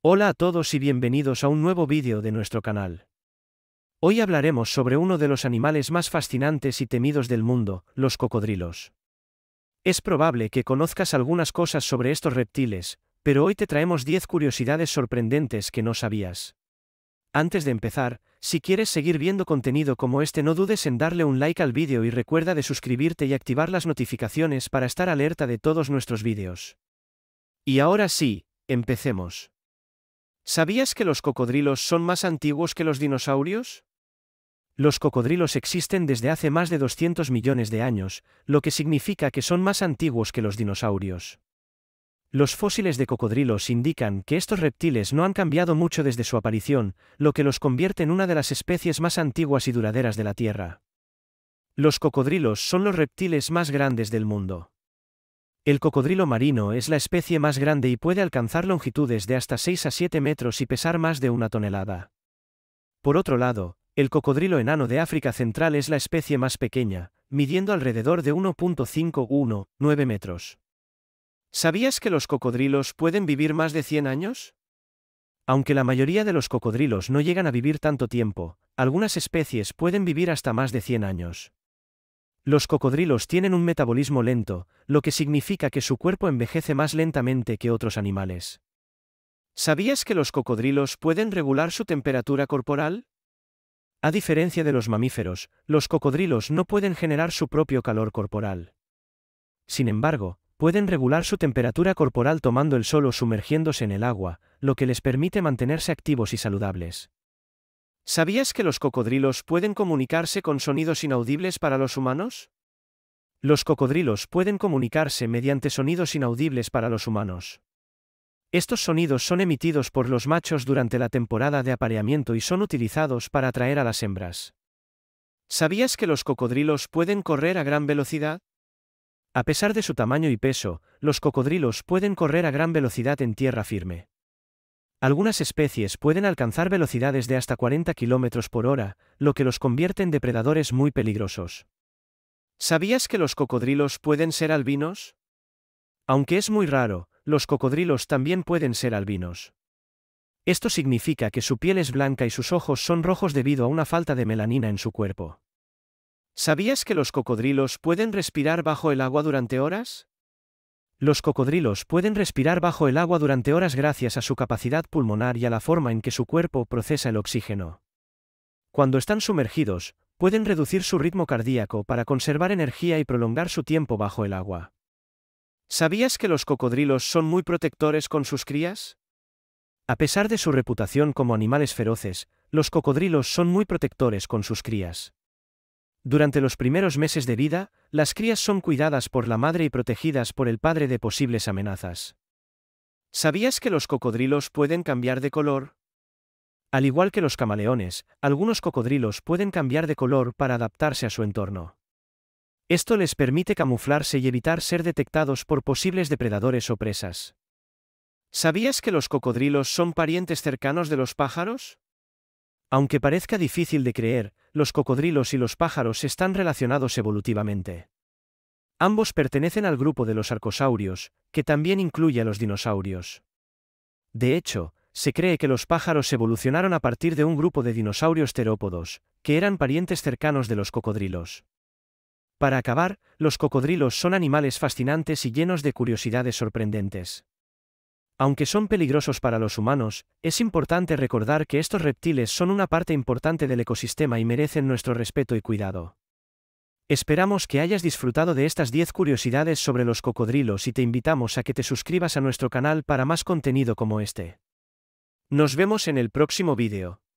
Hola a todos y bienvenidos a un nuevo vídeo de nuestro canal. Hoy hablaremos sobre uno de los animales más fascinantes y temidos del mundo, los cocodrilos. Es probable que conozcas algunas cosas sobre estos reptiles, pero hoy te traemos 10 curiosidades sorprendentes que no sabías. Antes de empezar, si quieres seguir viendo contenido como este, no dudes en darle un like al vídeo y recuerda de suscribirte y activar las notificaciones para estar alerta de todos nuestros vídeos. Y ahora sí, empecemos. ¿Sabías que los cocodrilos son más antiguos que los dinosaurios? Los cocodrilos existen desde hace más de 200 millones de años, lo que significa que son más antiguos que los dinosaurios. Los fósiles de cocodrilos indican que estos reptiles no han cambiado mucho desde su aparición, lo que los convierte en una de las especies más antiguas y duraderas de la Tierra. Los cocodrilos son los reptiles más grandes del mundo. El cocodrilo marino es la especie más grande y puede alcanzar longitudes de hasta 6 a 7 metros y pesar más de 1 tonelada. Por otro lado, el cocodrilo enano de África Central es la especie más pequeña, midiendo alrededor de 1,519 metros. ¿Sabías que los cocodrilos pueden vivir más de 100 años? Aunque la mayoría de los cocodrilos no llegan a vivir tanto tiempo, algunas especies pueden vivir hasta más de 100 años. Los cocodrilos tienen un metabolismo lento, lo que significa que su cuerpo envejece más lentamente que otros animales. ¿Sabías que los cocodrilos pueden regular su temperatura corporal? A diferencia de los mamíferos, los cocodrilos no pueden generar su propio calor corporal. Sin embargo, pueden regular su temperatura corporal tomando el sol o sumergiéndose en el agua, lo que les permite mantenerse activos y saludables. ¿Sabías que los cocodrilos pueden comunicarse con sonidos inaudibles para los humanos? Los cocodrilos pueden comunicarse mediante sonidos inaudibles para los humanos. Estos sonidos son emitidos por los machos durante la temporada de apareamiento y son utilizados para atraer a las hembras. ¿Sabías que los cocodrilos pueden correr a gran velocidad? A pesar de su tamaño y peso, los cocodrilos pueden correr a gran velocidad en tierra firme. Algunas especies pueden alcanzar velocidades de hasta 40 km por hora, lo que los convierte en depredadores muy peligrosos. ¿Sabías que los cocodrilos pueden ser albinos? Aunque es muy raro, los cocodrilos también pueden ser albinos. Esto significa que su piel es blanca y sus ojos son rojos debido a una falta de melanina en su cuerpo. ¿Sabías que los cocodrilos pueden respirar bajo el agua durante horas? Los cocodrilos pueden respirar bajo el agua durante horas gracias a su capacidad pulmonar y a la forma en que su cuerpo procesa el oxígeno. Cuando están sumergidos, pueden reducir su ritmo cardíaco para conservar energía y prolongar su tiempo bajo el agua. ¿Sabías que los cocodrilos son muy protectores con sus crías? A pesar de su reputación como animales feroces, los cocodrilos son muy protectores con sus crías. Durante los primeros meses de vida, las crías son cuidadas por la madre y protegidas por el padre de posibles amenazas. ¿Sabías que los cocodrilos pueden cambiar de color? Al igual que los camaleones, algunos cocodrilos pueden cambiar de color para adaptarse a su entorno. Esto les permite camuflarse y evitar ser detectados por posibles depredadores o presas. ¿Sabías que los cocodrilos son parientes cercanos de los pájaros? Aunque parezca difícil de creer, los cocodrilos y los pájaros están relacionados evolutivamente. Ambos pertenecen al grupo de los arcosaurios, que también incluye a los dinosaurios. De hecho, se cree que los pájaros evolucionaron a partir de un grupo de dinosaurios terópodos, que eran parientes cercanos de los cocodrilos. Para acabar, los cocodrilos son animales fascinantes y llenos de curiosidades sorprendentes. Aunque son peligrosos para los humanos, es importante recordar que estos reptiles son una parte importante del ecosistema y merecen nuestro respeto y cuidado. Esperamos que hayas disfrutado de estas 10 curiosidades sobre los cocodrilos y te invitamos a que te suscribas a nuestro canal para más contenido como este. Nos vemos en el próximo vídeo.